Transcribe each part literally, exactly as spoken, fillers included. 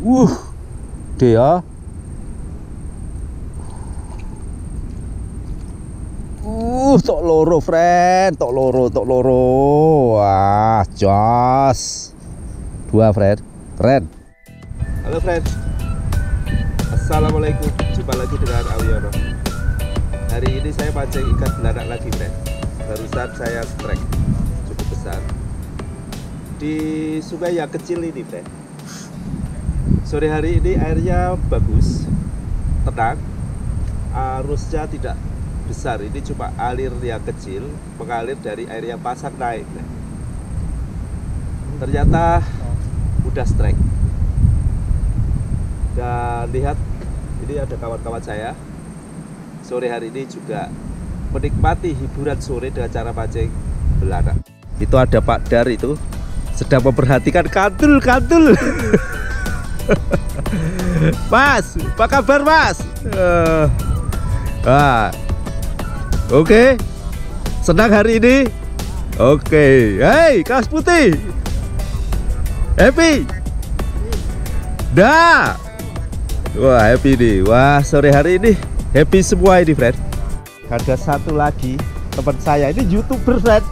Wuh, gede ya. Uh, tok loro, friend. Tok loro, tok loro. Wah, jos. Dua, friend. Keren. Halo, friend. Assalamualaikum. Jumpa lagi dengan Awi Ono. Hari ini saya pancing ikan belanak lagi, friend. Barusan saya strike cukup besar di sungai yang kecil ini, friend. Sore hari ini airnya bagus, tenang. Arusnya tidak besar, ini cuma alir yang kecil, mengalir dari area pasang naik. Ternyata udah strike. Dan lihat, ini ada kawan-kawan saya sore hari ini juga menikmati hiburan sore dengan cara pancing belanak. Itu ada Pak Dar itu sedang memperhatikan kantul-kantul. Mas, apa kabar, Mas? Uh, ah. Oke, okay. Senang hari ini. Oke, okay. Hey, kaos putih. Happy. Dah. Wah, happy nih. Wah, sore hari ini happy semua ini, friend. Ada satu lagi teman saya, ini YouTuber, friend.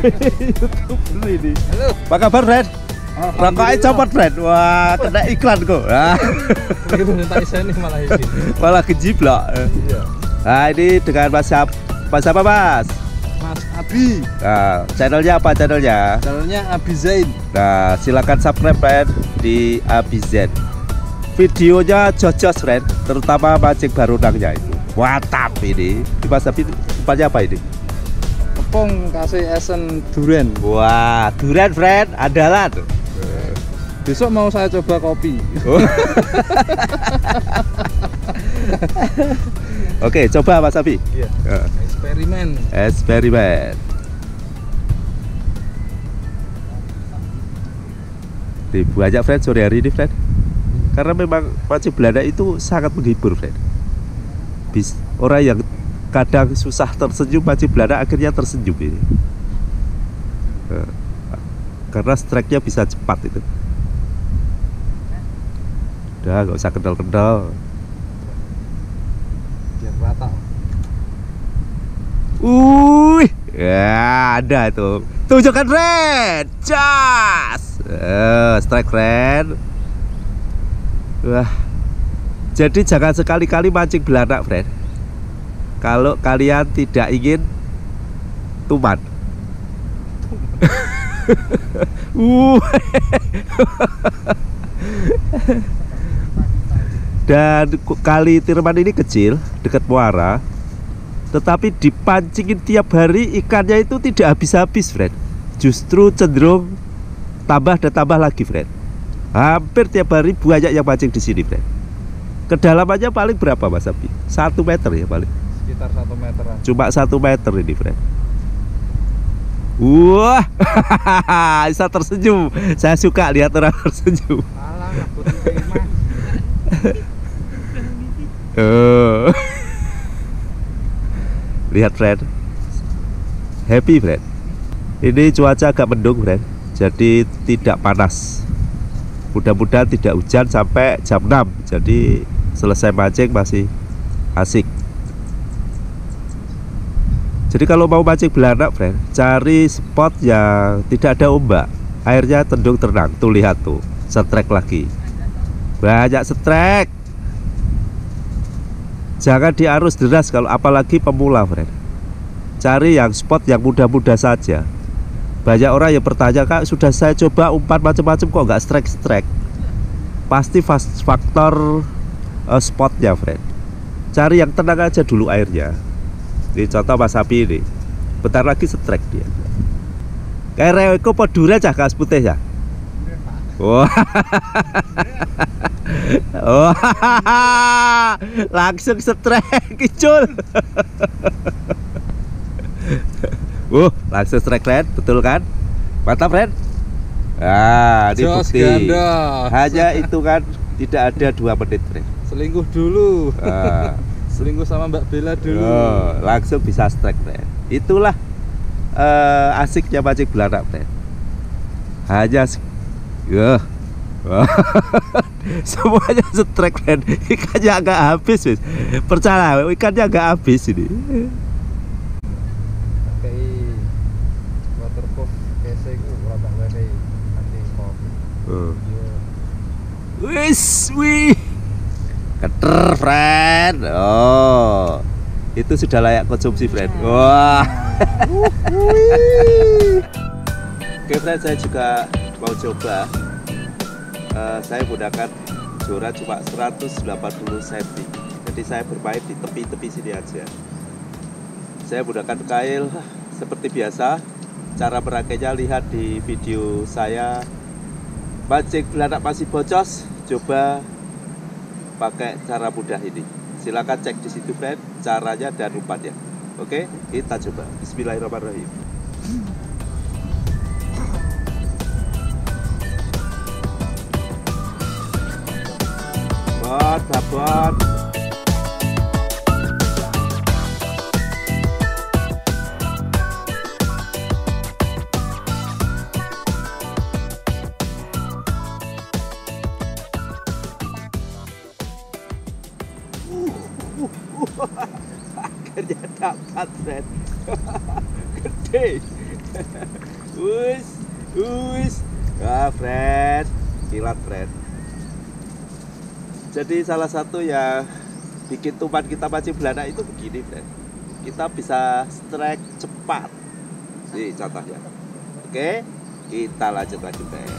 YouTuber ini. Halo. Apa kabar, friend? Rangkaian copot, friend. Wah, kena iklan kok. Begitu minta isen malah izin. Malah kejiblak. Iya. Nah, ini dengan Mas Siap, Mas apa Mas? Mas Abi. Nah, channelnya apa channelnya? Channelnya Abizain. Nah, silakan subscribe, friend, di Abizain. Videonya jos-jos, friend, terutama mancing barunangnya itu. Watap ini. Di Mas Abi tempatnya apa ini? Kepung kasih esen durian. Wah, durian, friend, andalan. Besok mau saya coba kopi. Oh. Oke, coba Mas Abi. Iya. Eksperimen. Eksperimen. Di banyak friend sore hari ini, friend. Karena memang pancing belanak itu sangat menghibur, friend. Bis orang yang kadang susah tersenyum pancing belanak akhirnya tersenyum ini. Karena strike-nya bisa cepat itu. Udah, nggak usah kendal-kendal. Uih, ya ada itu. Tunjukkan red, jas, uh, strike red. Wah, jadi jangan sekali-kali mancing belanak, friend. Kalau kalian tidak ingin tuman. uh, Dan Kali Tirman ini kecil, dekat Muara. Tetapi dipancingin tiap hari ikannya itu tidak habis-habis, friend. Justru cenderung tambah dan tambah lagi, friend. Hampir tiap hari banyak yang pancing di sini, friend. Kedalamannya paling berapa, Mas Hapi? Satu meter ya paling. Sekitar satu meteran. Cuma satu meter ini, friend. Wah, bisa tersenyum. Saya suka lihat orang tersenyum. Alah, oh. Lihat, friend. Happy, friend. Ini cuaca agak mendung, friend. Jadi tidak panas. Mudah-mudahan tidak hujan sampai jam enam. Jadi selesai mancing masih asik. Jadi kalau mau mancing belanak, friend, cari spot yang tidak ada ombak, airnya tendung tenang. Tuh lihat tuh, setrek lagi. Banyak setrek. Jangan di arus deras kalau apalagi pemula, friend. Cari yang spot yang mudah-mudah saja. Banyak orang yang bertanya, Kak, sudah saya coba umpan macam-macam kok nggak strike-strike. Pasti faktor uh, spotnya, friend. Cari yang tenang aja dulu airnya. Ini contoh Mas Hapi ini. Bentar lagi strike dia. Kayak reweko podure cah kas putih ya. Wah. Oh, langsung strike kicul. Uh, langsung strike red, betul kan? Mantap, friend. Ah, dibukti. Hanya itu kan, tidak ada dua menit, friend. Selingkuh dulu. Ah. Selingkuh sama Mbak Bella dulu. Oh, langsung bisa strike, friend. Itulah uh, asiknya mancing belanak, friend. Hanya, uh, Semuanya setrek dan ikannya agak habis, wis. Percaya, ikannya agak habis ini. Pakai waterproof casing berapa kali anti spot. Wis, wih. Keter, friend. Oh. Itu sudah layak konsumsi, friend. Wah. Oke, friend, saya juga mau coba. Uh, saya menggunakan jora cuma seratus delapan puluh sentimeter, jadi saya bermain di tepi-tepi sini aja. Saya menggunakan kail seperti biasa. Cara merakainya lihat di video saya mancing belanak masih bocos, coba pakai cara mudah ini. Silakan cek di situ, friend, caranya dan umpannya. Oke, kita coba. Bismillahirrahmanirrahim. Dapat. Uh, uh, uh. Akhirnya dapat, friend. Gede. Wis, wis. Ah, friend. Kilat, friend. Jadi salah satu yang bikin tumpan kita mancing belanak itu begini, friend. Kita bisa strike cepat. Nih contohnya. Oke, kita lanjut lagi, friend.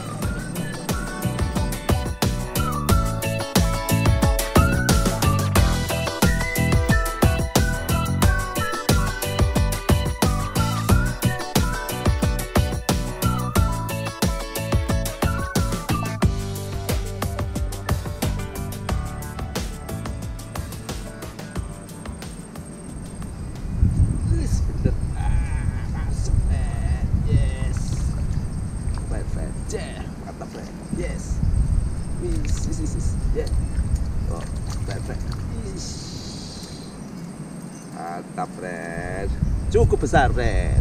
Mantap, friend. Cukup besar, friend.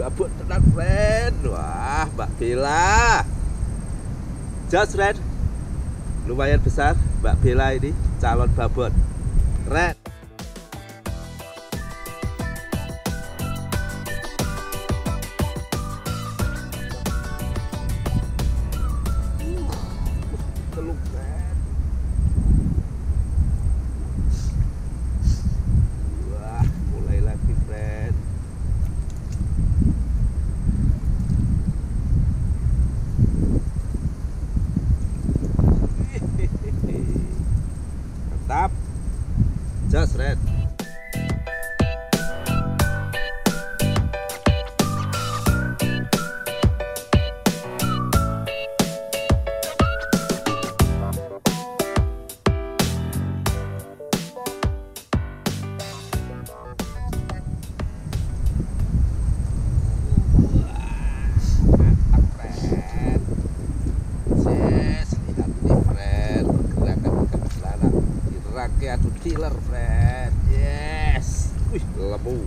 Babon tenan, friend. Wah, Mbak Bella. Just, friend. Lumayan besar Mbak Bella ini, calon babon. Keren. Just red. Aduh, killer, friend. Yes. Wih, lebu.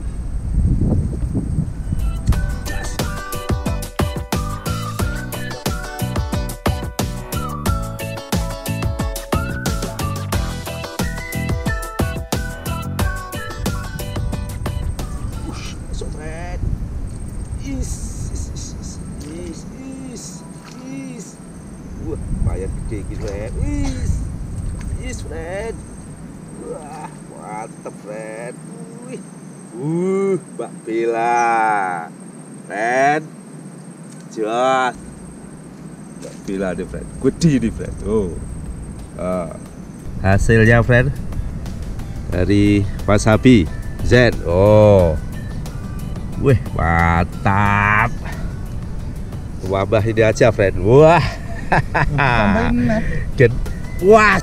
Ush, so friend. Is Wah, lumayan gede gitu, Red. Is, is, Red. Wah, mantep, Red. Wih, uh, Mbak Bella, Red, jos. Mbak Bella deh, Red. Gede nih, Red. Oh, uh. hasilnya, Red, dari Mas Hapi, Z. Oh, wih, mantap. Wabah ini aja, Fred. Wah, Get. Wah.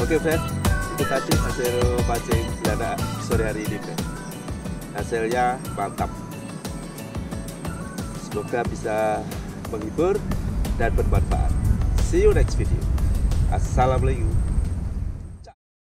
Oke, Fred, itu tadi hasil pancing belanda sore hari ini, Fred. Hasilnya mantap. Semoga bisa menghibur dan bermanfaat. See you next video. Assalamualaikum.